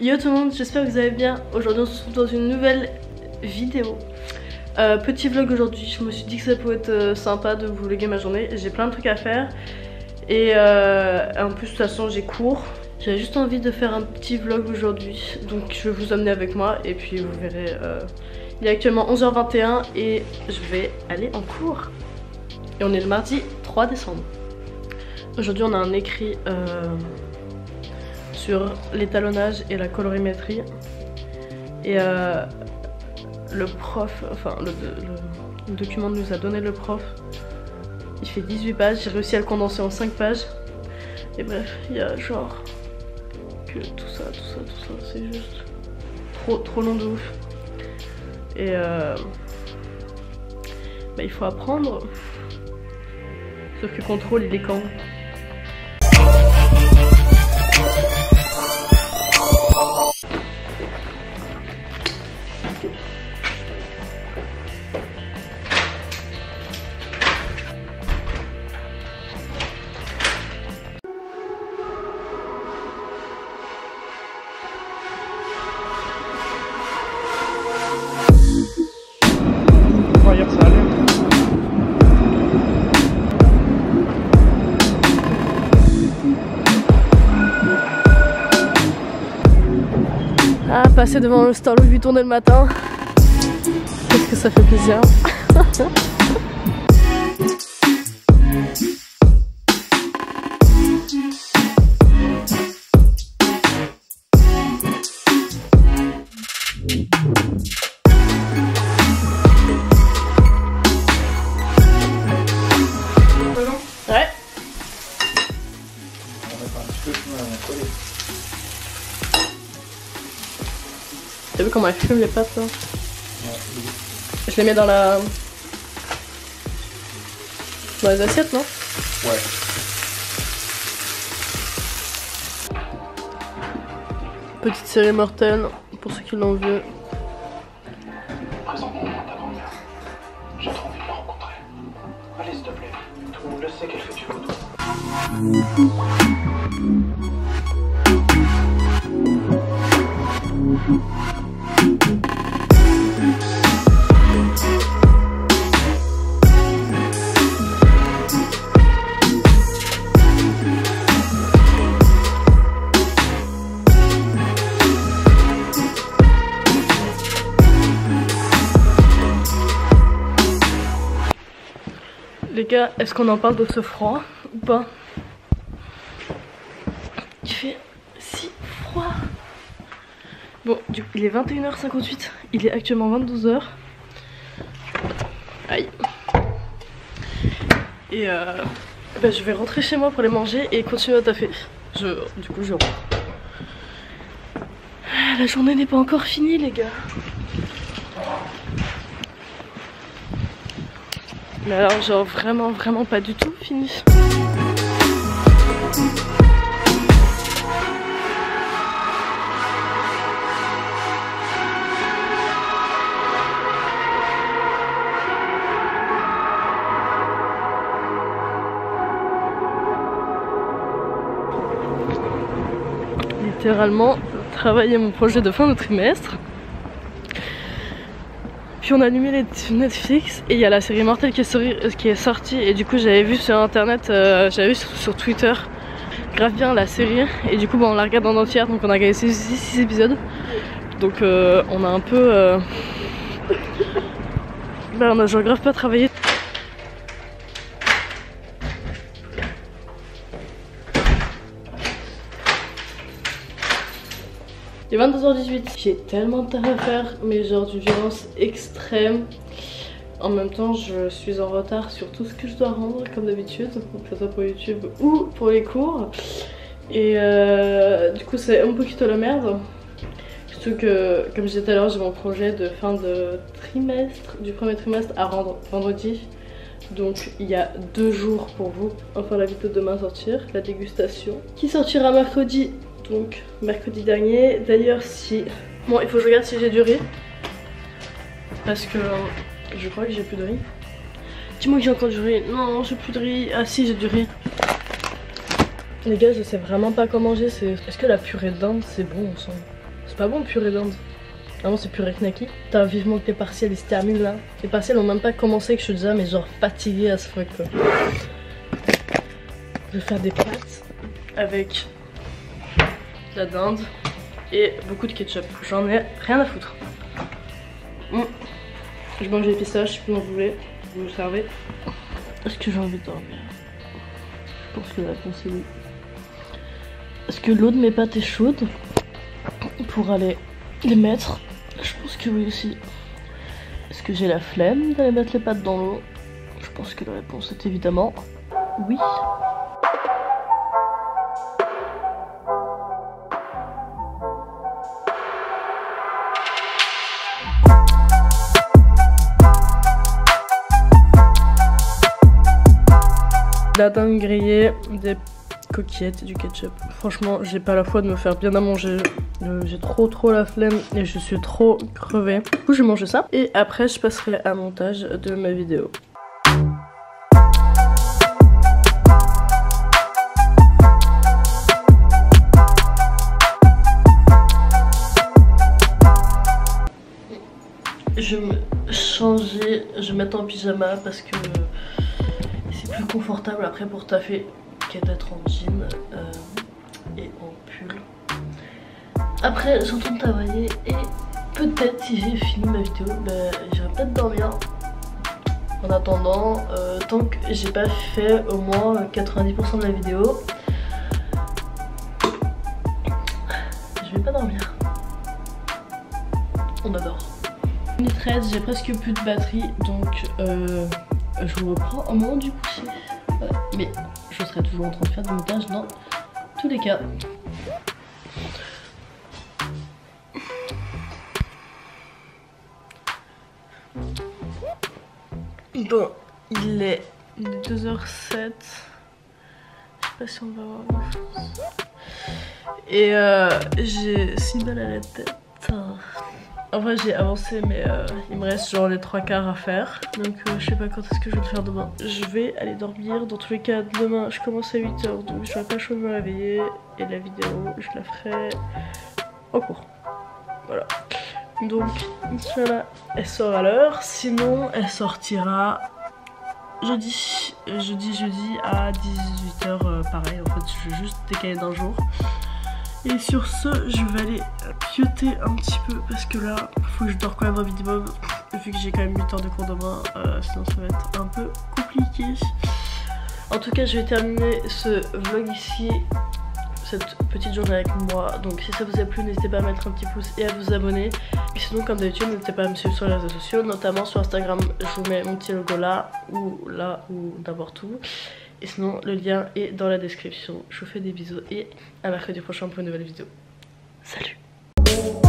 Yo tout le monde, j'espère que vous allez bien. Aujourd'hui on se retrouve dans une nouvelle vidéo. Petit vlog aujourd'hui, je me suis dit que ça pouvait être sympa de vous vlogger ma journée. J'ai plein de trucs à faire et en plus de toute façon j'ai cours. J'avais juste envie de faire un petit vlog aujourd'hui, donc je vais vous emmener avec moi et puis vous verrez. Il est actuellement 11h21 et je vais aller en cours. Et on est le mardi 3 décembre. Aujourd'hui on a un écrit sur l'étalonnage et la colorimétrie. Et le prof, enfin le document que nous a donné le prof, il fait 18 pages, j'ai réussi à le condenser en 5 pages. Et bref, il y a genre que tout ça, c'est juste trop long de ouf. Et il faut apprendre. Sauf que contrôle il est quand? Passer devant le Starlock 8 tournées le matin, qu'est-ce que ça fait plaisir. Ouais. T'as vu comment elle fume les pâtes là? Ouais. Je les mets dans la... dans les assiettes, non? Ouais. Petite série Mortel, pour ceux qui l'ont vu. Présente-moi ta grand-mère. J'ai trop envie de la rencontrer. Allez, s'il te plaît. Tout le monde le sait qu'elle fait du couteau. Les gars, est-ce qu'on en parle de ce froid ou pas? Il fait si froid. Bon, du coup, il est 21h58. Il est actuellement 22h. Aïe. Et je vais rentrer chez moi pour aller manger et continuer à taffer. Du coup, je rentre. La journée n'est pas encore finie, les gars. Mais alors genre vraiment pas du tout fini. Littéralement travailler mon projet de fin de trimestre. Puis on a allumé les Netflix et il y a la série Mortel qui est sortie et du coup j'avais vu sur internet, j'avais vu sur Twitter grave bien la série et du coup bon, on la regarde en entière, donc on a regardé 6 épisodes, donc on a un peu... Là on a genre grave pas travaillé. Il est 22h18, j'ai tellement de taf à faire, mais genre d'une violence extrême. En même temps, je suis en retard sur tout ce que je dois rendre, comme d'habitude, que ce soit pour YouTube ou pour les cours. Et du coup, c'est un poquito la merde. Surtout que, comme je disais tout à l'heure, j'ai mon projet de fin de trimestre, du premier trimestre à rendre vendredi. Donc il y a 2 jours pour vous, enfin la vidéo de demain sortir, la dégustation, qui sortira mercredi. Donc mercredi dernier. D'ailleurs si... Bon, il faut que je regarde si j'ai du riz. Parce que je crois que j'ai plus de riz. Dis-moi que j'ai encore du riz. Non, j'ai plus de riz. Ah si, j'ai du riz. Les gars, je sais vraiment pas comment manger. Est-ce que la purée de dinde c'est bon ensemble? C'est pas bon, purée de dinde. Vraiment, c'est purée knacky. T'as vivement que tes partiels ils se terminent là. Les partiels ont même pas commencé que je suis déjà mais genre fatiguée à ce truc quoi. Je vais faire des pâtes avec de la dinde et beaucoup de ketchup. J'en ai rien à foutre. Je mange les pistaches si vous en voulez. Vous me servez. Est-ce que j'ai envie de dormir? Je pense que la réponse est oui. Est-ce que l'eau de mes pâtes est chaude pour aller les mettre? Je pense que oui aussi. Est-ce que j'ai la flemme d'aller mettre les pâtes dans l'eau? Je pense que la réponse est évidemment oui. De la dinde grillée, des coquillettes et du ketchup. Franchement, j'ai pas la foi de me faire bien à manger. J'ai trop la flemme et je suis trop crevée. Du coup, j'ai mangé ça et après, je passerai à montage de ma vidéo. Je vais me changer, je vais mettre en pyjama parce que plus confortable après pour taffer qu'à être en jean et en pull. Après je retourne travailler et peut-être si j'ai fini ma vidéo j'irai peut-être dormir. En attendant tant que j'ai pas fait au moins 90% de la vidéo, je vais pas dormir. On adore. 13, j'ai presque plus de batterie donc je vous reprends au moment du coucher. Voilà. Mais je serai toujours en train de faire du montage dans tous les cas. Bon, il est 2h07. Je sais pas si on va voir grand chose. Et j'ai 6 balles à la tête. En vrai j'ai avancé mais il me reste genre les 3/4 à faire. Donc je sais pas quand est-ce que je vais le faire demain. Je vais aller dormir, dans tous les cas demain je commence à 8h donc je vais pas chaud me réveiller. Et la vidéo je la ferai en cours. Voilà. Donc voilà, elle sort à l'heure. Sinon elle sortira jeudi à 18h pareil. En fait je vais juste décaler d'un jour. Et sur ce, je vais aller pioter un petit peu parce que là, faut que je dors quand même un minimum vu que j'ai quand même 8 heures de cours demain, sinon ça va être un peu compliqué. En tout cas, je vais terminer ce vlog ici, cette petite journée avec moi. Donc si ça vous a plu, n'hésitez pas à mettre un petit pouce et à vous abonner. Et sinon, comme d'habitude, n'hésitez pas à me suivre sur les réseaux sociaux, notamment sur Instagram, je vous mets mon petit logo là ou n'importe où. Et sinon le lien est dans la description. Je vous fais des bisous et à mercredi prochain pour une nouvelle vidéo. Salut!